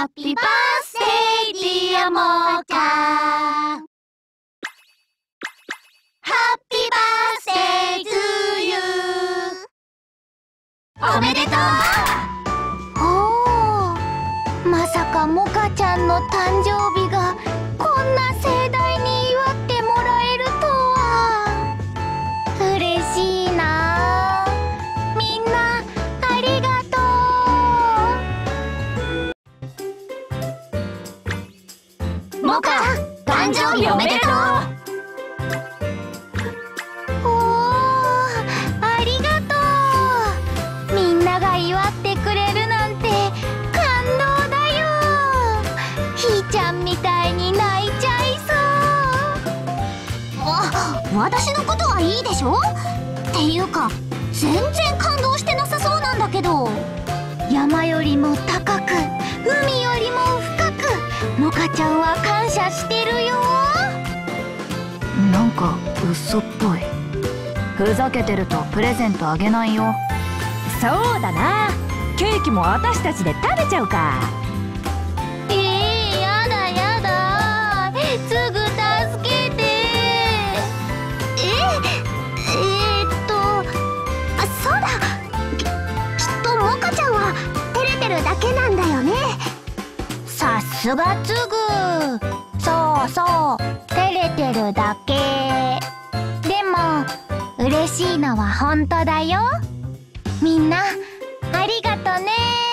ハッピーバースデーディアモーカー、ハッピーバースデートゥユー、おめでとう。おお、まさかモカちゃんの誕生日がこんな盛大に祝ってもらえるとは。嬉しいな。みんなありがとう。モカ、誕生日おめでとう。私のことはいいでしょ？っていうか全然感動してなさそうなんだけど。山よりも高く、海よりも深く、モカちゃんは感謝してるよ。なんか嘘っぽい。ふざけてるとプレゼントあげないよ。そうだな、ケーキも私たちで食べちゃうか。やだやだ、すぐだけなんだよね。さすがつぐ、そうそう、照れてるだけ。でも嬉しいのは本当だよ。みんなありがとね。